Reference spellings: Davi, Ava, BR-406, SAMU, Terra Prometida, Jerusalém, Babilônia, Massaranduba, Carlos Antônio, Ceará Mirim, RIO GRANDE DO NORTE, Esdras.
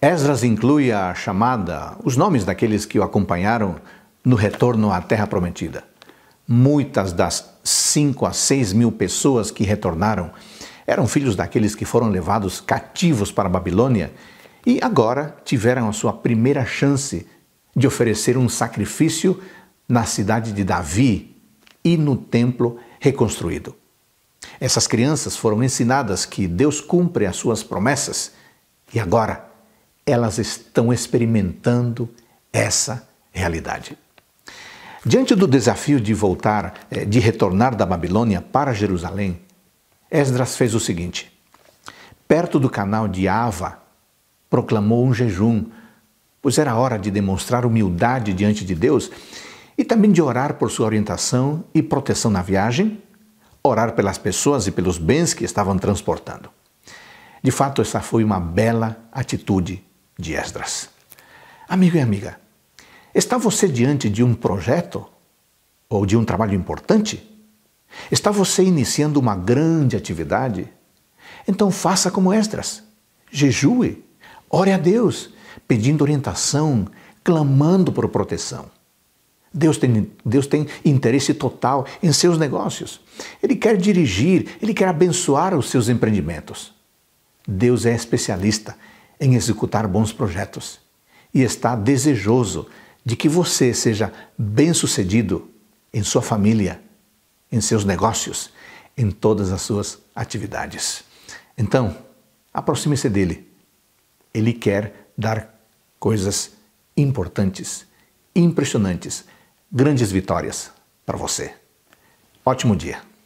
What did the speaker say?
Esdras inclui a chamada, os nomes daqueles que o acompanharam no retorno à Terra Prometida. Muitas das 5 a 6 mil pessoas que retornaram eram filhos daqueles que foram levados cativos para a Babilônia e agora tiveram a sua primeira chance de oferecer um sacrifício na cidade de Davi e no templo reconstruído. Essas crianças foram ensinadas que Deus cumpre as suas promessas e agora elas estão experimentando essa realidade. Diante do desafio de retornar da Babilônia para Jerusalém, Esdras fez o seguinte: perto do canal de Ava, proclamou um jejum, pois era hora de demonstrar humildade diante de Deus e também de orar por sua orientação e proteção na viagem, orar pelas pessoas e pelos bens que estavam transportando. De fato, essa foi uma bela atitude de Esdras. Amigo e amiga, está você diante de um projeto ou de um trabalho importante? Está você iniciando uma grande atividade? Então faça como Esdras, jejue, ore a Deus, pedindo orientação, clamando por proteção. Deus tem interesse total em seus negócios. Ele quer dirigir, Ele quer abençoar os seus empreendimentos. Deus é especialista em executar bons projetos e está desejoso de que você seja bem-sucedido em sua família, em seus negócios, em todas as suas atividades. Então, aproxime-se dele. Ele quer dar coisas importantes, impressionantes, grandes vitórias para você. Ótimo dia!